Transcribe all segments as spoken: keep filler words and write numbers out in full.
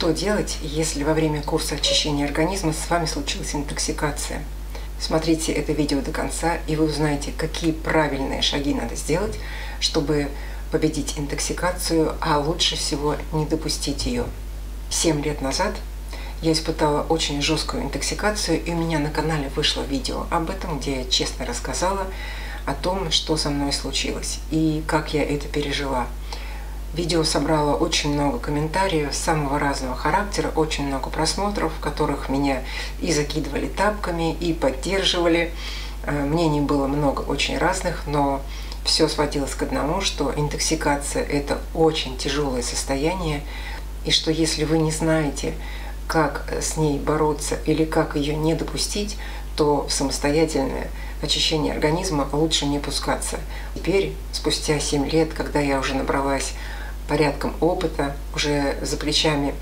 Что делать, если во время курса очищения организма с вами случилась интоксикация? Смотрите это видео до конца, и вы узнаете, какие правильные шаги надо сделать, чтобы победить интоксикацию, а лучше всего не допустить ее. Семь лет назад я испытала очень жесткую интоксикацию, и у меня на канале вышло видео об этом, где я честно рассказала о том, что со мной случилось и как я это пережила. Видео собрало очень много комментариев самого разного характера, очень много просмотров, в которых меня и закидывали тапками, и поддерживали. Мнений было много очень разных, но все сводилось к одному, что интоксикация – это очень тяжелое состояние, и что если вы не знаете, как с ней бороться или как ее не допустить, то в самостоятельное очищение организма лучше не пускаться. Теперь, спустя семь лет, когда я уже набралась порядком опыта, уже за плечами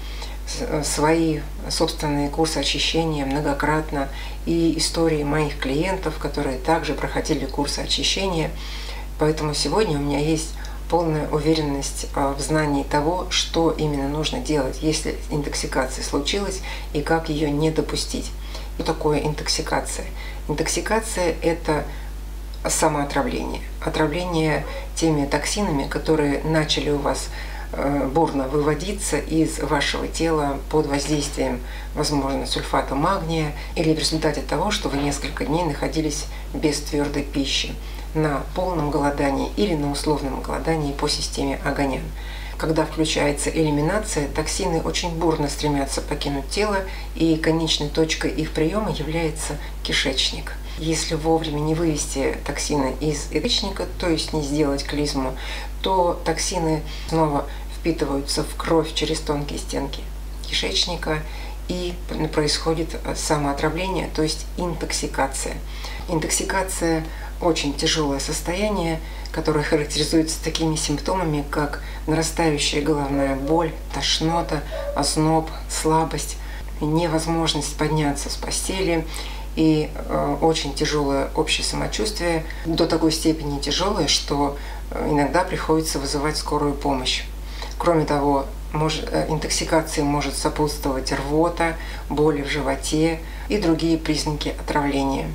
свои собственные курсы очищения многократно и истории моих клиентов, которые также проходили курсы очищения. Поэтому сегодня у меня есть полная уверенность в знании того, что именно нужно делать, если интоксикация случилась и как ее не допустить. Что такое интоксикация? Интоксикация – это самоотравление. Отравление теми токсинами, которые начали у вас бурно выводиться из вашего тела под воздействием, возможно, сульфата магния или в результате того, что вы несколько дней находились без твердой пищи, на полном голодании или на условном голодании по системе Оганян. Когда включается элиминация, токсины очень бурно стремятся покинуть тело, и конечной точкой их приема является кишечник. Если вовремя не вывести токсины из кишечника, то есть не сделать клизму, то токсины снова впитываются в кровь через тонкие стенки кишечника, и происходит самоотравление, то есть интоксикация. Интоксикация – очень тяжелое состояние, которое характеризуется такими симптомами, как нарастающая головная боль, тошнота, озноб, слабость, невозможность подняться с постели и э, очень тяжелое общее самочувствие, до такой степени тяжелое, что иногда приходится вызывать скорую помощь. Кроме того, может, интоксикации может сопутствовать рвота, боли в животе и другие признаки отравления.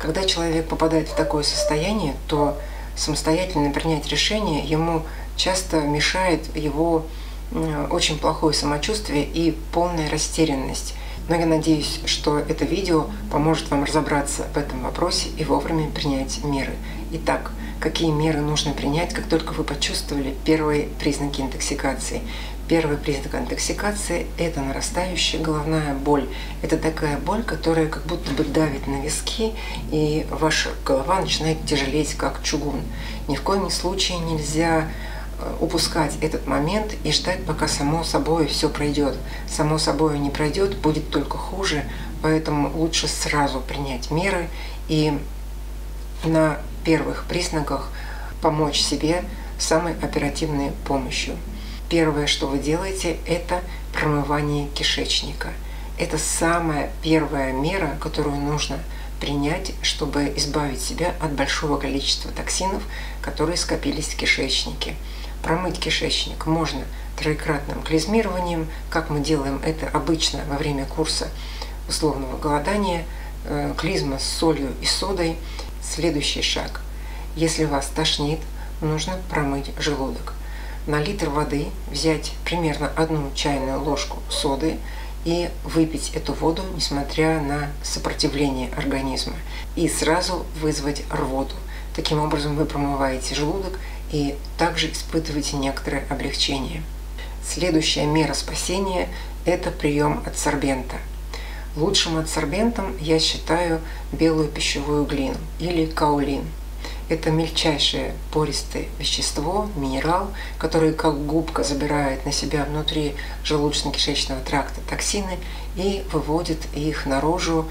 Когда человек попадает в такое состояние, то самостоятельно принять решение ему часто мешает его очень плохое самочувствие и полная растерянность. Но я надеюсь, что это видео поможет вам разобраться в этом вопросе и вовремя принять меры. Итак, какие меры нужно принять, как только вы почувствовали первые признаки интоксикации? Первый признак интоксикации – это нарастающая головная боль. Это такая боль, которая как будто бы давит на виски, и ваша голова начинает тяжелеть, как чугун. Ни в коем случае нельзя упускать этот момент и ждать, пока само собой все пройдет. Само собой не пройдет, будет только хуже, поэтому лучше сразу принять меры и на первых признаках помочь себе самой оперативной помощью. Первое, что вы делаете, это промывание кишечника. Это самая первая мера, которую нужно принять, чтобы избавить себя от большого количества токсинов, которые скопились в кишечнике. Промыть кишечник можно троекратным клизмированием, как мы делаем это обычно во время курса условного голодания, клизма с солью и содой. Следующий шаг. Если вас тошнит, нужно промыть желудок. На литр воды взять примерно одну чайную ложку соды и выпить эту воду, несмотря на сопротивление организма, и сразу вызвать рвоту. Таким образом вы промываете желудок и также испытываете некоторое облегчение. Следующая мера спасения – это прием адсорбента. Лучшим адсорбентом я считаю белую пищевую глину или каолин. Это мельчайшее пористое вещество, минерал, который как губка забирает на себя внутри желудочно-кишечного тракта токсины и выводит их наружу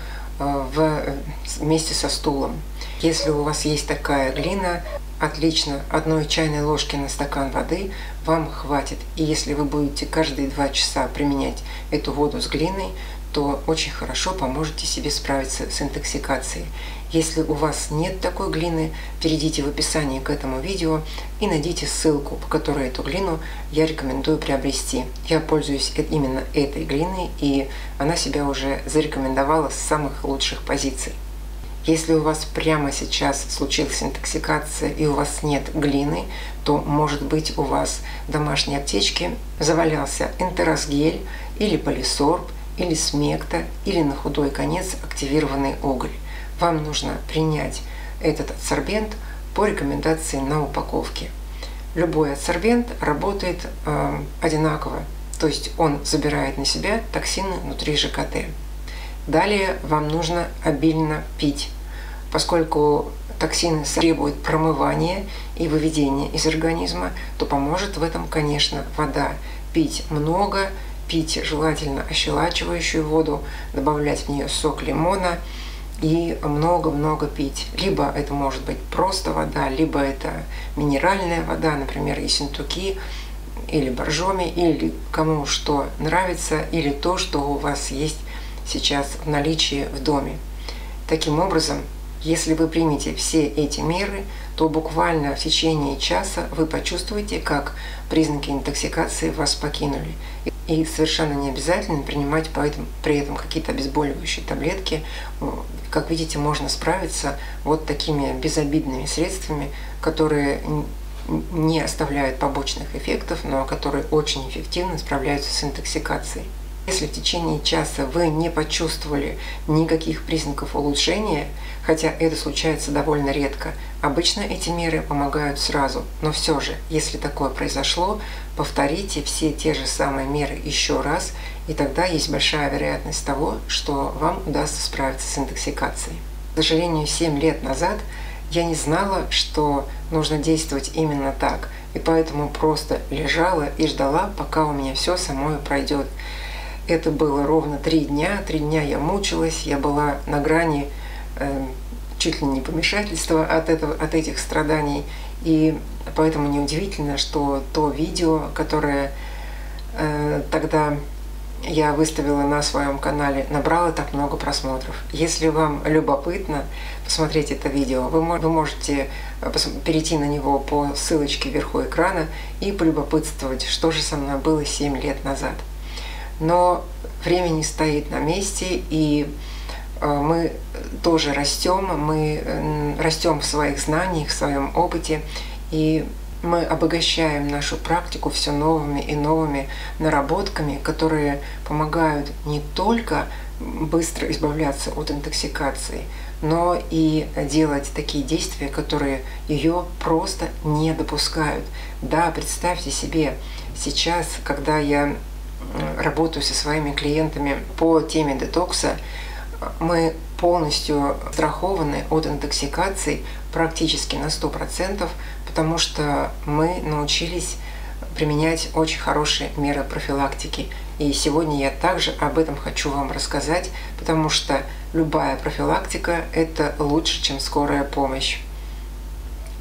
вместе со стулом. Если у вас есть такая глина, отлично, одной чайной ложки на стакан воды вам хватит. И если вы будете каждые два часа применять эту воду с глиной, то очень хорошо поможете себе справиться с интоксикацией. Если у вас нет такой глины, перейдите в описание к этому видео и найдите ссылку, по которой эту глину я рекомендую приобрести. Я пользуюсь именно этой глиной, и она себя уже зарекомендовала с самых лучших позиций. Если у вас прямо сейчас случилась интоксикация и у вас нет глины, то, может быть, у вас в домашней аптечке завалялся энтеросгель или полисорб, или смекта, или на худой конец активированный уголь. Вам нужно принять этот адсорбент по рекомендации на упаковке. Любой адсорбент работает э, одинаково, то есть он забирает на себя токсины внутри ЖКТ. Далее вам нужно обильно пить, поскольку токсины требуют промывания и выведения из организма, то поможет в этом, конечно, вода. Пить много, пить желательно ощелачивающую воду, добавлять в нее сок лимона и много-много пить. Либо это может быть просто вода, либо это минеральная вода, например, ессентуки, или боржоми, или кому что нравится, или то, что у вас есть сейчас в наличии в доме. Таким образом, если вы примете все эти меры, то буквально в течение часа вы почувствуете, как признаки интоксикации вас покинули. И совершенно не обязательно принимать при этом какие-то обезболивающие таблетки. Как видите, можно справиться вот такими безобидными средствами, которые не оставляют побочных эффектов, но которые очень эффективно справляются с интоксикацией. Если в течение часа вы не почувствовали никаких признаков улучшения, хотя это случается довольно редко, обычно эти меры помогают сразу, но все же, если такое произошло, повторите все те же самые меры еще раз, и тогда есть большая вероятность того, что вам удастся справиться с интоксикацией. К сожалению, семь лет назад я не знала, что нужно действовать именно так, и поэтому просто лежала и ждала, пока у меня все само пройдет. Это было ровно три дня. Три дня я мучилась, я была на грани э, чуть ли не помешательства от, этого, от этих страданий. И поэтому неудивительно, что то видео, которое э, тогда я выставила на своем канале, набрало так много просмотров. Если вам любопытно посмотреть это видео, вы, вы можете перейти на него по ссылочке вверху экрана и полюбопытствовать, что же со мной было семь лет назад. Но время не стоит на месте, и мы тоже растем, мы растем в своих знаниях, в своем опыте, и мы обогащаем нашу практику все новыми и новыми наработками, которые помогают не только быстро избавляться от интоксикации, но и делать такие действия, которые ее просто не допускают. Да, представьте себе, сейчас, когда я работаю со своими клиентами по теме детокса, мы полностью страхованы от интоксикаций практически на сто процентов, потому что мы научились применять очень хорошие меры профилактики. И сегодня я также об этом хочу вам рассказать, потому что любая профилактика – это лучше, чем скорая помощь.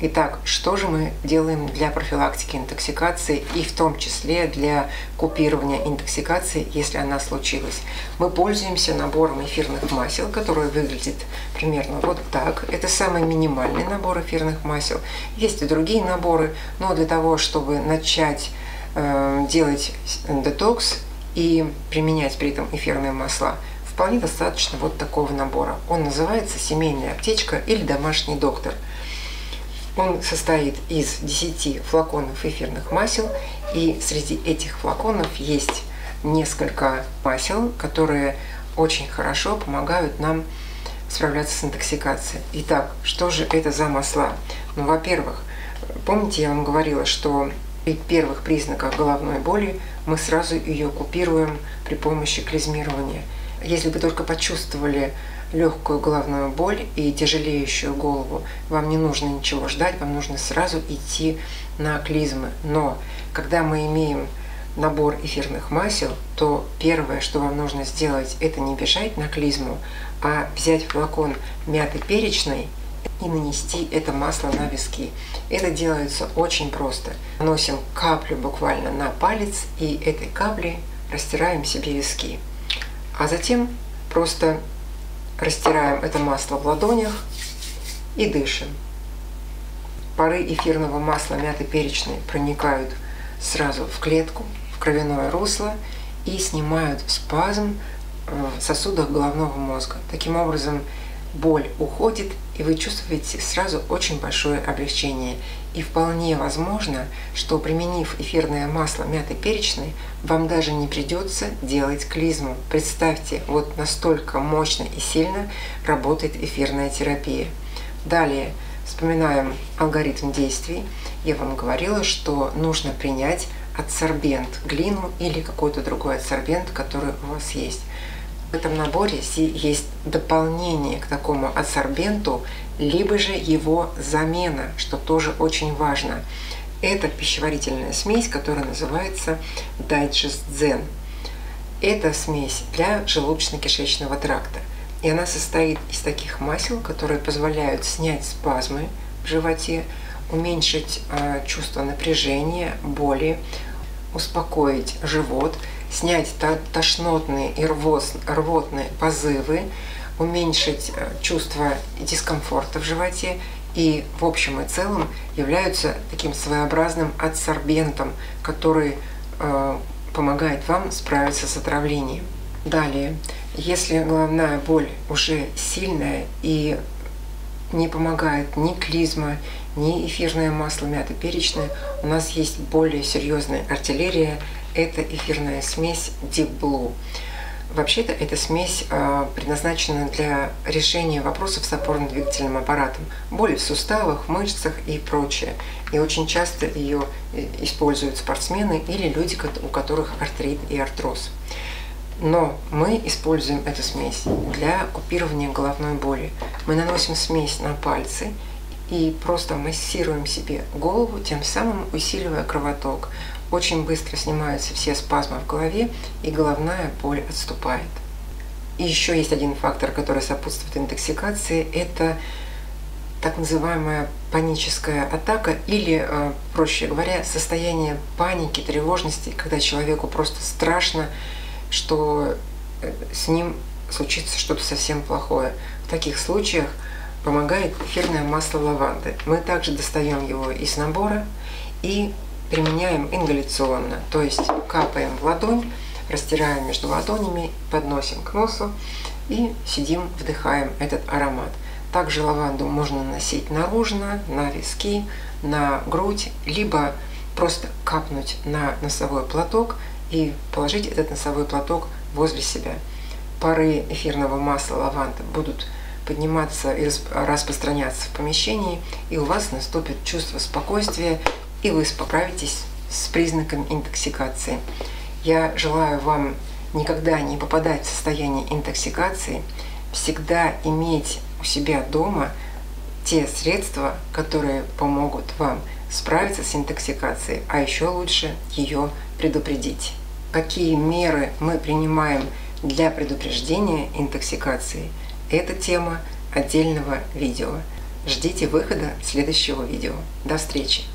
Итак, что же мы делаем для профилактики интоксикации и в том числе для купирования интоксикации, если она случилась? Мы пользуемся набором эфирных масел, который выглядит примерно вот так. Это самый минимальный набор эфирных масел. Есть и другие наборы, но для того, чтобы начать э, делать детокс и применять при этом эфирные масла, вполне достаточно вот такого набора. Он называется «Семейная аптечка» или «Домашний доктор». Он состоит из десяти флаконов эфирных масел, и среди этих флаконов есть несколько масел, которые очень хорошо помогают нам справляться с интоксикацией. Итак, что же это за масла? Ну, во-первых, помните, я вам говорила, что при первых признаках головной боли мы сразу ее купируем при помощи клизмирования. Если вы только почувствовали легкую головную боль и тяжелеющую голову, вам не нужно ничего ждать, вам нужно сразу идти на клизмы. Но когда мы имеем набор эфирных масел, то первое, что вам нужно сделать, это не бежать на клизму, а взять флакон мяты перечной и нанести это масло на виски. Это делается очень просто. Наносим каплю буквально на палец и этой каплей растираем себе виски. А затем просто растираем это масло в ладонях и дышим. Пары эфирного масла мяты-перечной проникают сразу в клетку, в кровяное русло и снимают спазм в сосудах головного мозга. Таким образом, боль уходит, и вы чувствуете сразу очень большое облегчение. И вполне возможно, что, применив эфирное масло мяты-перечной, вам даже не придется делать клизму. Представьте, вот настолько мощно и сильно работает эфирная терапия. Далее вспоминаем алгоритм действий. Я вам говорила, что нужно принять адсорбент, глину или какой-то другой адсорбент, который у вас есть. В этом наборе есть дополнение к такому адсорбенту, либо же его замена, что тоже очень важно. Это пищеварительная смесь, которая называется Digest Zen. Это смесь для желудочно-кишечного тракта. И она состоит из таких масел, которые позволяют снять спазмы в животе, уменьшить э, чувство напряжения, боли, успокоить живот, снять тошнотные и рвотные позывы, уменьшить чувство дискомфорта в животе и в общем и целом являются таким своеобразным адсорбентом, который э, помогает вам справиться с отравлением. Далее, если головная боль уже сильная и не помогает ни клизма, ни эфирное масло мяты-перечное, у нас есть более серьезная артиллерия. Это эфирная смесь Deep Blue. Вообще-то эта смесь э, предназначена для решения вопросов с опорно-двигательным аппаратом, боли в суставах, мышцах и прочее. И очень часто ее используют спортсмены или люди, у которых артрит и артроз. Но мы используем эту смесь для купирования головной боли. Мы наносим смесь на пальцы и просто массируем себе голову, тем самым усиливая кровоток. Очень быстро снимаются все спазмы в голове, и головная боль отступает. И еще есть один фактор, который сопутствует интоксикации – это так называемая паническая атака или, проще говоря, состояние паники, тревожности, когда человеку просто страшно, что с ним случится что-то совсем плохое. В таких случаях помогает эфирное масло лаванды. Мы также достаем его из набора и применяем ингаляционно, то есть капаем в ладонь, растираем между ладонями, подносим к носу и сидим, вдыхаем этот аромат. Также лаванду можно наносить наружно, на виски, на грудь, либо просто капнуть на носовой платок и положить этот носовой платок возле себя. Пары эфирного масла лаванды будут подниматься и распространяться в помещении, и у вас наступит чувство спокойствия, и вы справитесь с признаками интоксикации. Я желаю вам никогда не попадать в состояние интоксикации, всегда иметь у себя дома те средства, которые помогут вам справиться с интоксикацией, а еще лучше ее предупредить. Какие меры мы принимаем для предупреждения интоксикации? Это тема отдельного видео. Ждите выхода следующего видео. До встречи!